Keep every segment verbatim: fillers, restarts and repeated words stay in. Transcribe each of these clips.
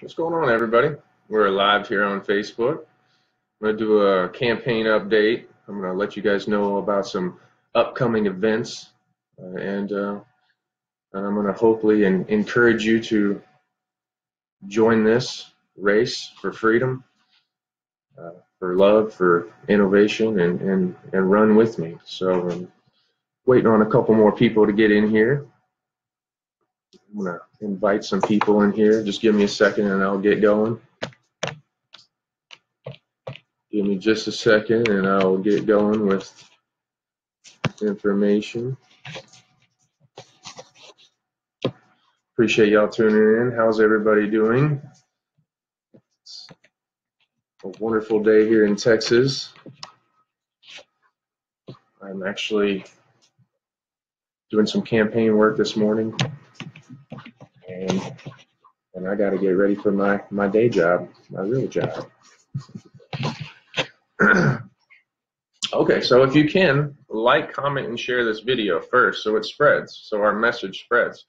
What's going on, everybody? We're live here on Facebook. I'm going to do a campaign update. I'm going to let you guys know about some upcoming events, uh, and, uh, and I'm going to hopefully and encourage you to join this race for freedom, uh, for love, for innovation, and, and, and run with me. So I'm waiting on a couple more people to get in here. I'm going to invite some people in here. Just give me a second and I'll get going. Give me just a second and I'll get going with information. Appreciate y'all tuning in. How's everybody doing? It's a wonderful day here in Texas. I'm actually doing some campaign work this morning. And, and I got to get ready for my, my day job, my real job. Okay, so if you can, like, comment, and share this video first so it spreads, so our message spreads.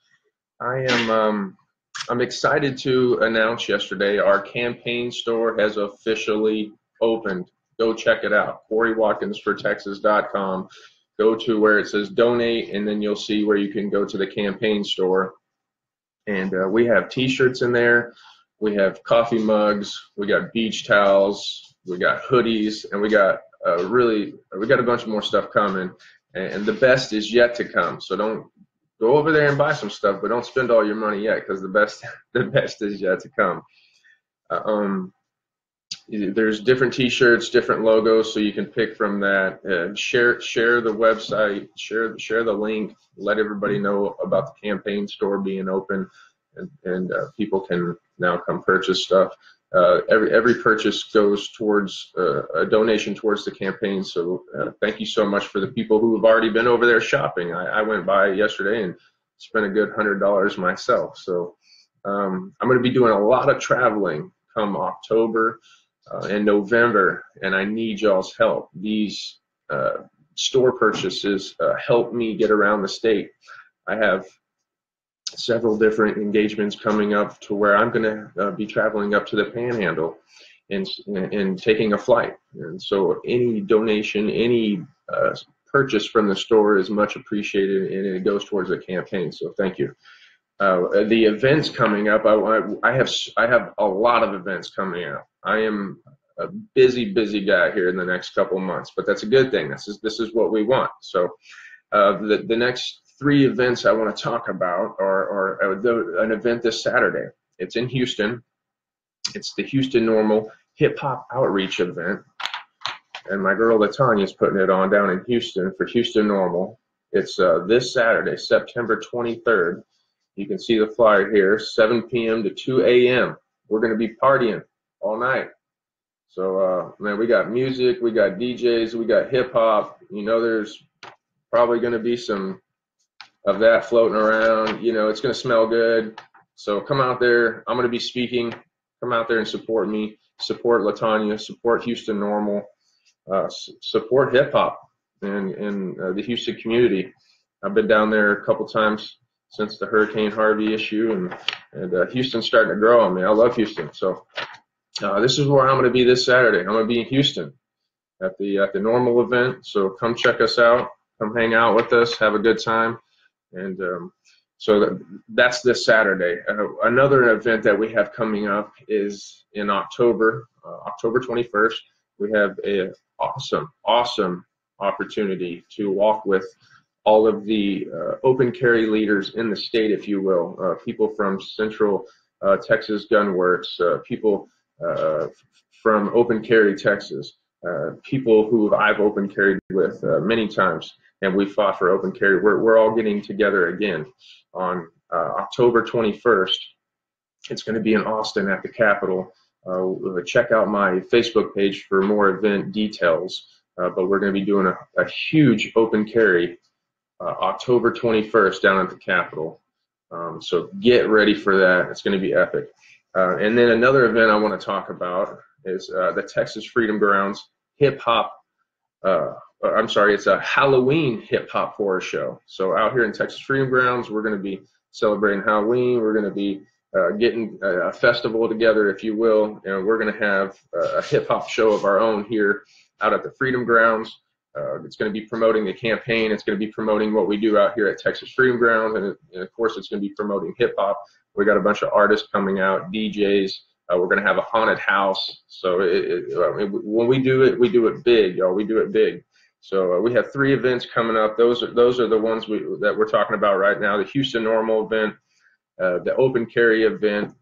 I am um, I'm excited to announce yesterday our campaign store has officially opened. Go check it out, Kory Watkins for Texas dot com. Go to where it says donate, and then you'll see where you can go to the campaign store. And uh, we have t-shirts in there, we have coffee mugs, we got beach towels, we got hoodies, and we got uh, really, we got a bunch more stuff coming. And the best is yet to come. So don't go over there and buy some stuff, but don't spend all your money yet, because the best, the best is yet to come. Uh, um, there's different t-shirts, different logos, so you can pick from that. Uh, share, share the website, share, share the link, let everybody know about the campaign store being open, and, and uh, people can now come purchase stuff. Uh, every, every purchase goes towards uh, a donation towards the campaign, so uh, thank you so much for the people who have already been over there shopping. I, I went by yesterday and spent a good one hundred dollars myself, so um, I'm going to be doing a lot of traveling come October. Uh, in November, and I need y'all's help. These uh, store purchases uh, help me get around the state. I have several different engagements coming up to where I'm gonna uh, be traveling up to the Panhandle and, and, and taking a flight. And so any donation, any uh, purchase from the store is much appreciated, and it goes towards the campaign, so thank you. Uh, the events coming up, I, I, have, I have a lot of events coming up. I am a busy, busy guy here in the next couple months, but that's a good thing. This is, this is what we want. So uh, the, the next three events I want to talk about are, are the, an event this Saturday. It's in Houston. It's the Houston Normal Hip Hop Outreach event. And my girl Latanya is putting it on down in Houston for Houston Normal. It's uh, this Saturday, September twenty-third. You can see the flyer here, seven p m to two a m We're going to be partying all night. So, uh, man, we got music, we got D Js, we got hip-hop. You know, there's probably going to be some of that floating around. You know, it's going to smell good. So come out there. I'm going to be speaking. Come out there and support me. Support Latanya. Support Houston Normal. Uh, support hip-hop and, and uh, the Houston community. I've been down there a couple times since the Hurricane Harvey issue, and, and uh, Houston's starting to grow on me. I love Houston. So uh, this is where I'm going to be this Saturday. I'm going to be in Houston at the, at the Normal event. So come check us out. Come hang out with us. Have a good time. And um, so that, that's this Saturday. Uh, another event that we have coming up is in October, uh, October twenty-first. We have an awesome, awesome opportunity to walk with all of the uh, open carry leaders in the state, if you will, uh, people from Central uh, Texas Gun Works, uh, people uh, from Open Carry Texas, uh, people who I've open carried with uh, many times, and we fought for open carry. We're, we're all getting together again on uh, October twenty-first. It's going to be in Austin at the Capitol. Uh, check out my Facebook page for more event details, uh, but we're going to be doing a, a huge open carry Uh, October twenty-first down at the Capitol. Um, so get ready for that. It's going to be epic. Uh, and then another event I want to talk about is uh, the Texas Freedom Grounds Hip Hop. Uh, I'm sorry, it's a Halloween Hip Hop Horror Show. So out here in Texas Freedom Grounds, we're going to be celebrating Halloween. We're going to be uh, getting a festival together, if you will. And we're going to have a hip-hop show of our own here out at the Freedom Grounds. Uh, it's going to be promoting the campaign. It's going to be promoting what we do out here at Texas Freedom Grounds. And, and of course, it's going to be promoting hip-hop. We got a bunch of artists coming out, D Js. Uh, we're going to have a haunted house. So it, it, I mean, when we do it, we do it big, y'all. We do it big. So uh, we have three events coming up. Those are, those are the ones we, that we're talking about right now, the Houston Normal event, uh, the Open Carry event,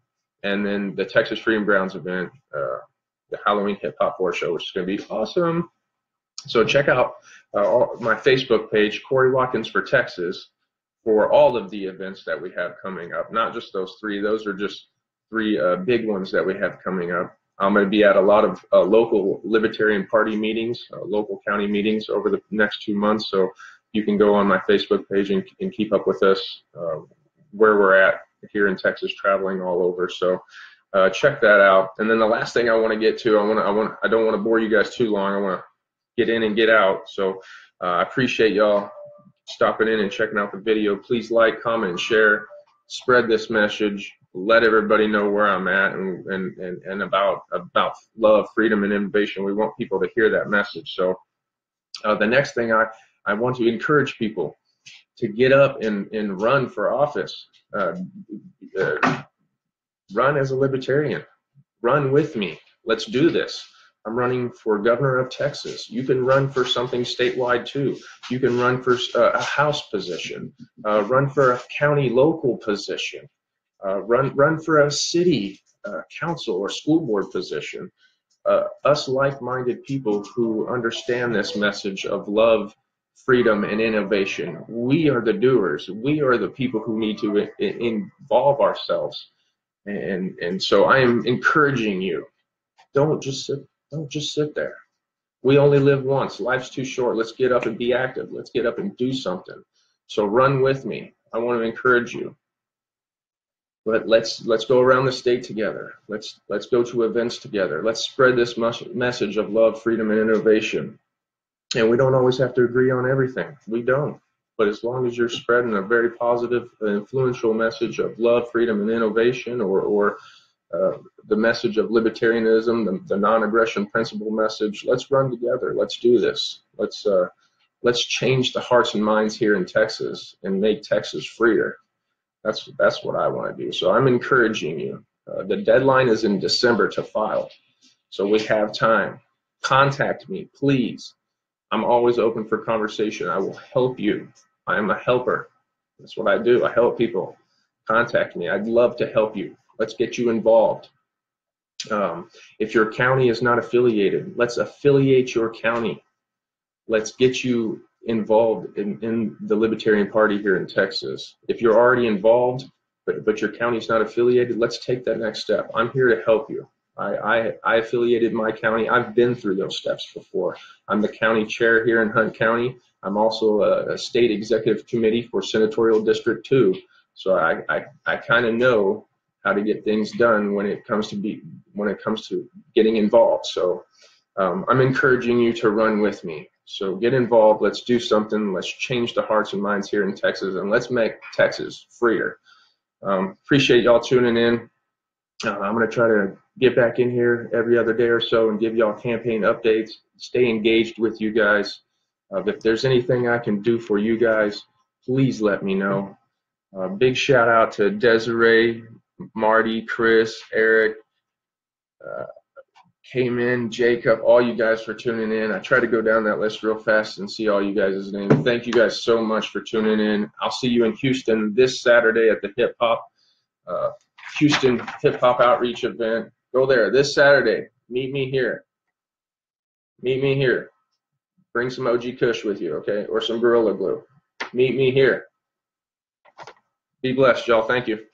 and then the Texas Freedom Grounds event, uh, the Halloween Hip Hop Horror Show, which is going to be awesome. So check out uh, all, my Facebook page, Kory Watkins for Texas, for all of the events that we have coming up, not just those three. Those are just three uh, big ones that we have coming up. I'm going to be at a lot of uh, local Libertarian Party meetings, uh, local county meetings over the next two months. So you can go on my Facebook page and, and keep up with us uh, where we're at here in Texas, traveling all over. So uh, check that out. And then the last thing I want to get to, I want to, I want, I don't want to bore you guys too long. I want to get in and get out. So uh, I appreciate y'all stopping in and checking out the video. Please like, comment, and share. Spread this message. Let everybody know where I'm at and, and, and, and about about love, freedom, and innovation. We want people to hear that message. So uh, the next thing, I, I want to encourage people to get up and, and run for office. Uh, uh, run as a libertarian. Run with me. Let's do this. I'm running for governor of Texas. You can run for something statewide too. You can run for uh, a House position, uh, run for a county local position, uh, run, run for a city uh, council or school board position. Uh, us like-minded people who understand this message of love, freedom, and innovation. We are the doers. We are the people who need to in involve ourselves. And, and so I am encouraging you, don't just sit Don't just sit there. We only live once. Life's too short. Let's get up and be active. Let's get up and do something. So run with me. I want to encourage you. But let's let's go around the state together. Let's let's go to events together. Let's spread this message of love, freedom, and innovation. And we don't always have to agree on everything. We don't. But as long as you're spreading a very positive, influential message of love, freedom, and innovation, or or Uh, the message of libertarianism, the, the non-aggression principle message. Let's run together. Let's do this. Let's uh, let's change the hearts and minds here in Texas and make Texas freer. That's that's what I want to do. So I'm encouraging you. Uh, the deadline is in December to file, so we have time. Contact me, please. I'm always open for conversation. I will help you. I am a helper. That's what I do. I help people. Contact me. I'd love to help you. Let's get you involved. Um, if your county is not affiliated, let's affiliate your county. Let's get you involved in, in the Libertarian Party here in Texas. If you're already involved, but, but your county's not affiliated, let's take that next step. I'm here to help you. I, I, I affiliated my county. I've been through those steps before. I'm the county chair here in Hunt County. I'm also a, a state executive committee for Senatorial District two. So I, I, I kind of know how to get things done when it comes to be when it comes to getting involved. So um, I'm encouraging you to run with me. So get involved. Let's do something. Let's change the hearts and minds here in Texas, and let's make Texas freer. Um, appreciate y'all tuning in. Uh, I'm going to try to get back in here every other day or so and give y'all campaign updates. Stay engaged with you guys. Uh, if there's anything I can do for you guys, please let me know. Uh, big shout out to Desiree, Marty, Chris, Eric, uh, Kamen, Jacob, all you guys for tuning in. I try to go down that list real fast and see all you guys' names. Thank you guys so much for tuning in. I'll see you in Houston this Saturday at the Hip Hop, uh, Houston Hip Hop Outreach event. Go there this Saturday. Meet me here. Meet me here. Bring some O G Kush with you, okay, or some Gorilla Glue. Meet me here. Be blessed, y'all. Thank you.